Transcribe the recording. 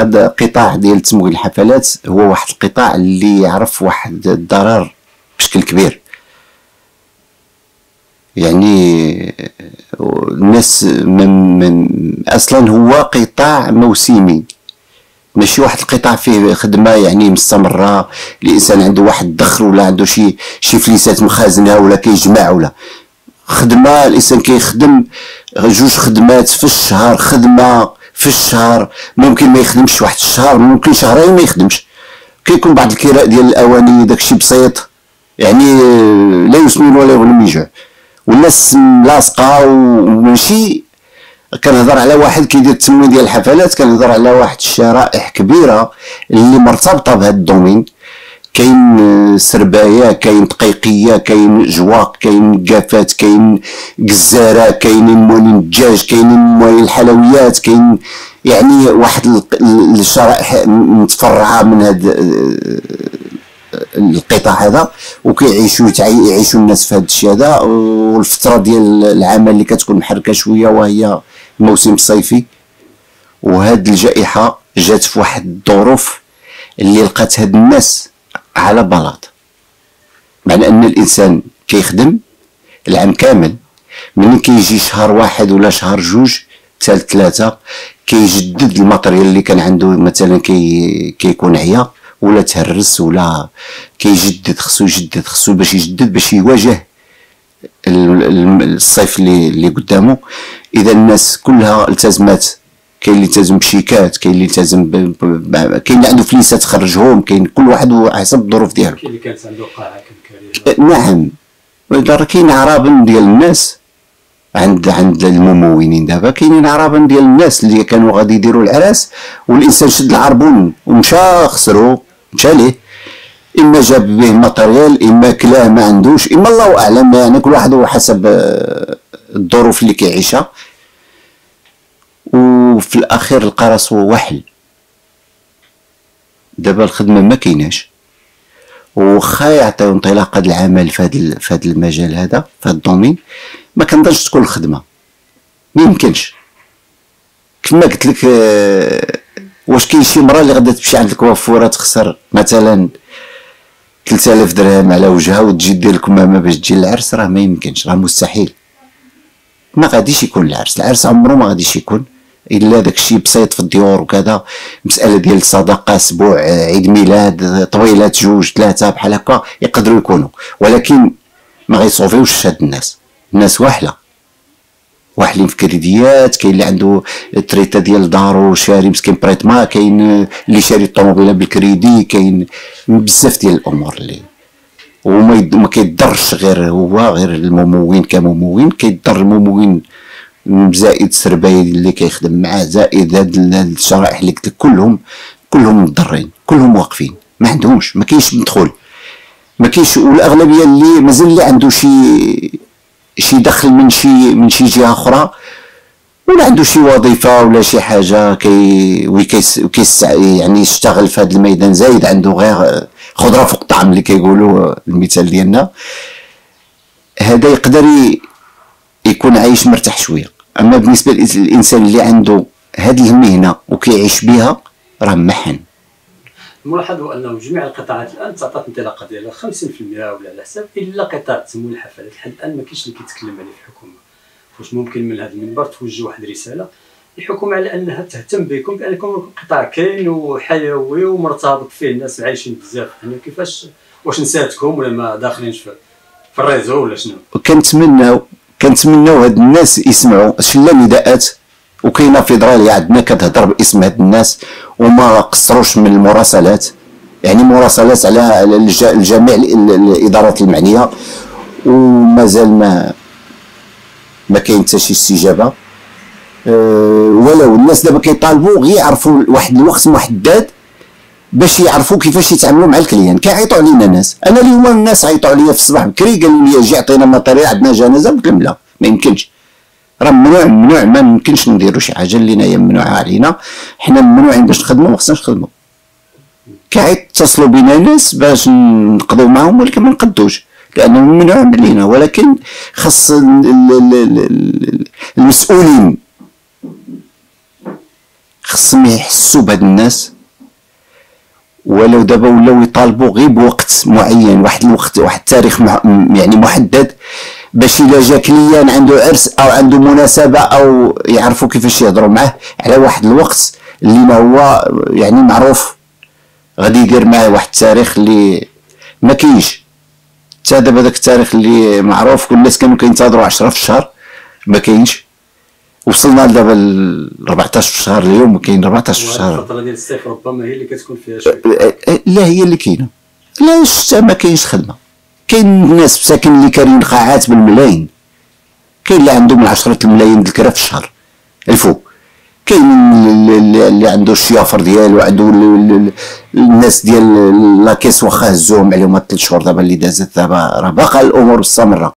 هذا القطاع ديال تمويل الحفلات هو واحد القطاع اللي يعرف واحد الضرر بشكل كبير. يعني الناس من اصلا هو قطاع موسمي، ماشي واحد القطاع فيه خدمه يعني مستمره، الانسان عنده واحد الدخل ولا عنده شي فليسات مخازنها ولا كيجمع ولا خدمه. الانسان كيخدم جوج خدمات في الشهر، خدمه في الشهر ممكن ما يخدمش واحد الشهر، ممكن شهرين ما يخدمش، كيكون بعض الكراء ديال الاواني داكشي بسيط، يعني لا يسمن ولا يغنم يجوع، والناس ملاصقه. وماشي كنهضر على واحد كيدير التموين ديال الحفلات، كنهضر على واحد الشرائح كبيره اللي مرتبطه بهذا الدومين. كاين سربايه، كاين دقيقيه، كاين جواق، كاين قافات، كاين قزاره، كاين موالين الدجاج، كاين موالين الحلويات، كاين يعني واحد الشرائح متفرعه من هذا القطاع هذا، وكيعيشوا الناس في هذا الشيء هذا. والفتره ديال العمل اللي كتكون محركه شويه وهي الموسم الصيفي، وهاد الجائحه جات في واحد الظروف اللي لقات هاد الناس على بلاط، معنى ان الانسان كيخدم العام كامل، ملي كيجي شهر واحد ولا شهر جوج حتى ثلاثه كيجدد الماتريال اللي كان عنده، مثلا كيكون عيا ولا تهرس ولا كيجدد، خصو باش يجدد باش يواجه الصيف اللي قدامه. اذا الناس كلها التزمات، كاين اللي التزم بشيكات، كاين اللي التزم كاين اللي عنده فليسات خرجهم، كاين كل واحد حسب الظروف ديالو. كاين اللي كانت عنده قاعه كبيره، نعم، راه كاين عرابن ديال الناس عند الممولين دابا، كاينين عرابن ديال الناس اللي كانوا غادي يديروا العراس، والانسان شد العربون ومشى خسرو، مشى ليه، اما جاب به ماتريال، اما كلاه ما عندوش، اما الله اعلم. يعني كل واحد حسب الظروف اللي كيعيشها، وفي الاخير لقى راسو وحل. دابا الخدمه ما كايناش، وخا يعطيو انطلاقه العمل في هذا المجال هذا، في هذا الدومين، ما كنظنش تكون الخدمه، ما يمكنش. كما قلت لك، واش كاين شي مراه اللي غادا تمشي عند الكوافوره تخسر مثلا 3000 درهم على وجهها وتجي دير الكمامه باش تجي للعرس؟ راه ما يمكنش، راه مستحيل، ما غاديش يكون العرس. العرس عمره ما غاديش يكون الا داكشي بسيط في الديور وكذا، مساله ديال الصدقه، اسبوع، عيد ميلاد، طويلات جوج ثلاثه بحال هكا يقدروا يكونوا، ولكن ما غيصوفيوش هاد الناس. الناس واحلين في كريديات، كاين اللي عنده تريتا ديال دارو شاري مسكين بريت ما، كاين اللي شاري الطوموبيله بالكريدي، كاين بزاف ديال الامور اللي وما كيضرش غير هو، غير الممول كممول كيضر الممول زائد السربايه اللي كيخدم معاه، زائد هاد الشرائح اللي قلت لك، كلهم مضرين، كلهم واقفين، ما عندهمش، ما كاينش مدخول، ما كاينش. والاغلبيه اللي مازال اللي عنده شي دخل من شي جهه اخرى، ولا عنده شي وظيفه ولا شي حاجه يعني يشتغل في هذا الميدان، زايد عنده غير خضره فوق الطعام اللي كيقولوا المثال ديالنا هذا، يقدر يكون عايش مرتاح شويه. اما بالنسبه للانسان اللي عنده هذه المهنه وكيعيش بها، راه محن. الملاحظ هو انه جميع القطاعات الان تعطات انطلاقه ديالها 50% ولا على حساب، الا قطاع تمويل الحفلات حتى الان ما كاينش اللي كيتكلم عليه في الحكومه. واش ممكن من هذا المنبر توجه واحد الرساله للحكومه على انها تهتم بكم، لانكم قطاع كاين وحيوي ومرتبط فيه الناس عايشين بزاف، يعني كيفاش، واش نساتكم ولا ما داخلينش في الريزو ولا شنو؟ كنتمناو هاد الناس يسمعوا شلا نداءات، وكاينه فيدراليه عندنا كتهضر باسم هاد الناس، وما قصروش من المراسلات، يعني مراسلات على جميع الادارات المعنيه، ومازال ما كاين حتى شي استجابه. ولو الناس دابا كيطالبوا غير يعرفوا واحد الوقت محدد باش يعرفوا كيفاش يتعاملوا مع الكليان. كيعيطوا علينا ناس، انا اليوم الناس عيطوا عليا في الصباح بكري قالوا لي اجي عطينا ماتيريال عندنا جنازه، قلت لهم لا ما يمكنش، راه ممنوع ما يمكنش نديروا شي حاجه اللي هي ممنوعه علينا، حنا ممنوعين باش نخدموا، ما خصناش نخدموا. كيتصلوا بينا ناس باش نقضوا معاهم، ولكن ما نقدوش لانه ممنوع علينا. ولكن خاص المسؤولين خصهم يحسوا بهاد الناس، ولو دابا ولاو يطالبوا غير بوقت معين، واحد الوقت، واحد التاريخ يعني محدد، باش الا جا كليان عنده عرس او عنده مناسبه او يعرفوا كيفاش يهضروا معاه على واحد الوقت اللي ما هو يعني معروف، غادي يدير معاه واحد التاريخ اللي ما كاينش. حتى دابا داك التاريخ اللي معروف كل الناس كانوا كينتظروا 10 في الشهر ما كاينش، وصلنا دابا ل 14 في الشهر، اليوم كاين 14 في الشهر. الفتره ديال الصيف ربما هي اللي كتكون فيها شويه، لا هي اللي كاينه، لا الشتا ما كاينش خدمه. كاين الناس مساكن اللي كارين قاعات بالملايين، كاين اللي عنده من 10 الملايين الكرا في الشهر الفوق، كاين اللي عنده الشيافر ديالو، عنده الناس ديال لاكيس واخا هزوهم عليهم هاد 3 شهور دابا اللي دازت، دابا راه باقا الامور مستمره.